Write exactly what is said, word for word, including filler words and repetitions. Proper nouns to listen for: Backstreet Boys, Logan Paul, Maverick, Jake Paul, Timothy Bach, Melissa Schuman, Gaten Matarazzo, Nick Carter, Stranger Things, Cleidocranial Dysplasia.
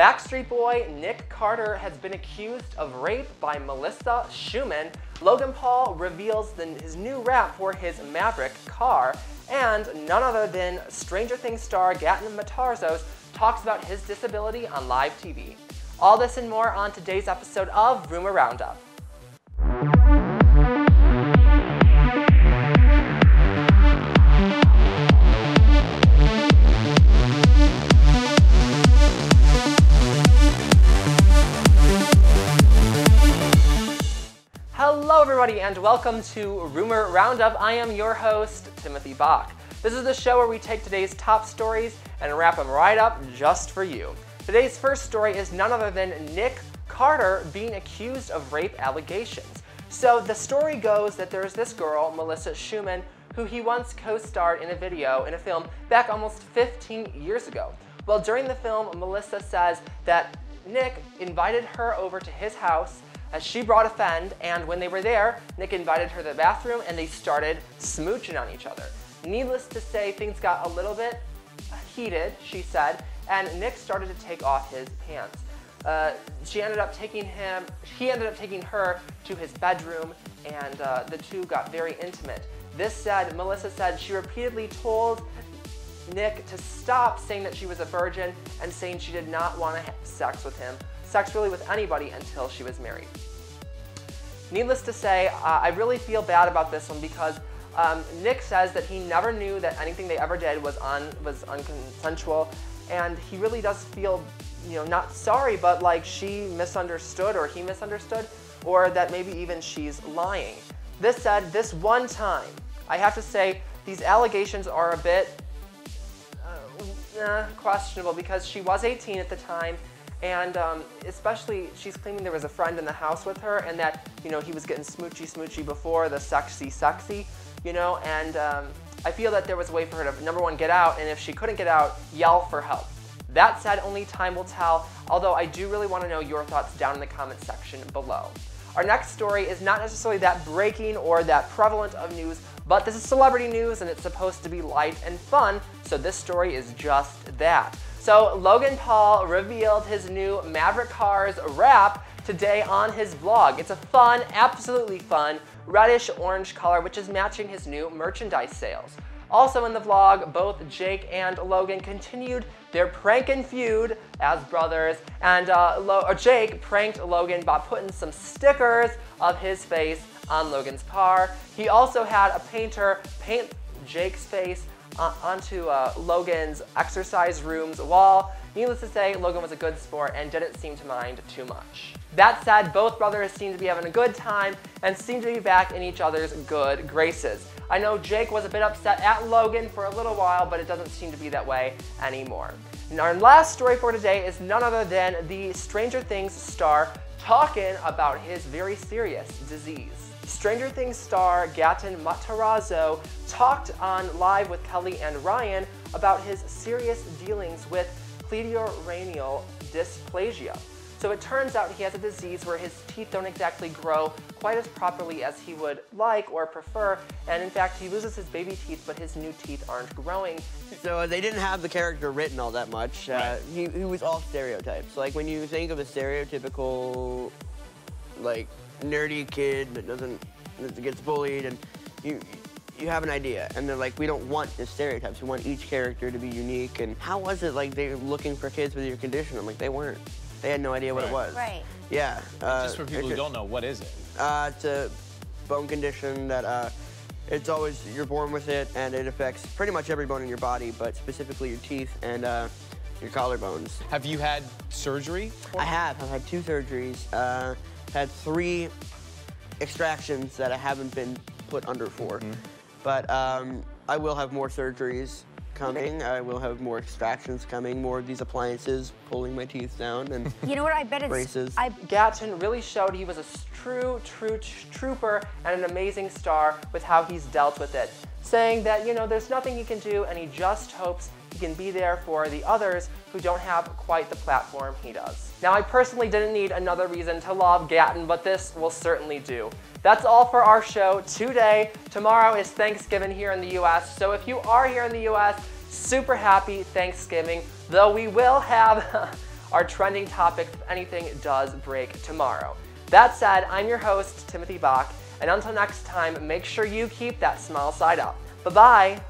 Backstreet Boy Nick Carter has been accused of rape by Melissa Schuman. Logan Paul reveals the, his new rap for his Maverick car. And none other than Stranger Things star Gaten Matarazzo talks about his disability on live T V. All this and more on today's episode of Rumor Roundup. Hello everybody and welcome to Rumor Roundup. I am your host, Timothy Bach. This is the show where we take today's top stories and wrap them right up just for you. Today's first story is none other than Nick Carter being accused of rape allegations. So the story goes that there's this girl, Melissa Schuman, who he once co-starred in a video in a film back almost fifteen years ago. Well, during the film, Melissa says that Nick invited her over to his house as she brought a friend, and when they were there, Nick invited her to the bathroom and they started smooching on each other. Needless to say, things got a little bit heated, she said, and Nick started to take off his pants. Uh, she ended up taking him, he ended up taking her to his bedroom, and uh, the two got very intimate. This said, Melissa said she repeatedly told Nick to stop saying that she was a virgin and saying she did not want to have sex with him, sex really with anybody until she was married. Needless to say, uh, I really feel bad about this one because um, Nick says that he never knew that anything they ever did was on was unconsensual. And he really does feel, you know, not sorry, but like she misunderstood or he misunderstood, or that maybe even she's lying. This said, this one time, I have to say, these allegations are a bit uh, eh, questionable because she was eighteen at the time, and um, especially she's claiming there was a friend in the house with her and that, you know, he was getting smoochy smoochy before the sexy sexy, you know, and um, I feel that there was a way for her to, number one, get out, and if she couldn't get out, yell for help. That said, only time will tell, although I do really want to know your thoughts down in the comment section below. Our next story is not necessarily that breaking or that prevalent of news, but this is celebrity news and it's supposed to be light and fun, so this story is just that. So Logan Paul revealed his new Maverick Cars wrap today on his vlog. It's a fun, absolutely fun, reddish orange color, which is matching his new merchandise sales. Also in the vlog, both Jake and Logan continued their prankin' feud as brothers, and uh, Lo or Jake pranked Logan by putting some stickers of his face on Logan's car. He also had a painter paint Jake's face uh, onto uh, Logan's exercise room's wall. Needless to say, Logan was a good sport and didn't seem to mind too much. That said, both brothers seem to be having a good time and seem to be back in each other's good graces. I know Jake was a bit upset at Logan for a little while, but it doesn't seem to be that way anymore. And our last story for today is none other than the Stranger Things star talking about his very serious disease. Stranger Things star Gaten Matarazzo talked on Live with Kelly and Ryan about his serious dealings with Cleidocranial Dysplasia. So it turns out he has a disease where his teeth don't exactly grow quite as properly as he would like or prefer, and in fact he loses his baby teeth, but his new teeth aren't growing. So uh, they didn't have the character written all that much. Uh, right. he, he was all stereotypes. Like when you think of a stereotypical, like nerdy kid that doesn't that gets bullied, and you. you have an idea, and they're like, we don't want the stereotypes, we want each character to be unique. And how was it like they were looking for kids with your condition? I'm like, they weren't. They had no idea what right. it was. Right. Yeah. Uh, just for people who just, don't know, what is it? Uh, it's a bone condition that uh, it's always, you're born with it, and it affects pretty much every bone in your body, but specifically your teeth and uh, your collarbones. Have you had surgery? I have, I've had two surgeries. Uh, had three extractions that I haven't been put under for. Mm-hmm. But um, I will have more surgeries coming. I will have more extractions coming, more of these appliances pulling my teeth down, and you know what? I bet it's braces. I... Gaten really showed he was a true, true trooper and an amazing star with how he's dealt with it, saying that, you know, there's nothing he can do, and he just hopes he can be there for the others who don't have quite the platform he does. Now, I personally didn't need another reason to love Gaten, but this will certainly do. That's all for our show today. Tomorrow is Thanksgiving here in the U S, so if you are here in the U S, super happy Thanksgiving, though we will have our trending topic if anything does break tomorrow. That said, I'm your host, Timothy Bach, and until next time, make sure you keep that smile side up. Bye-bye!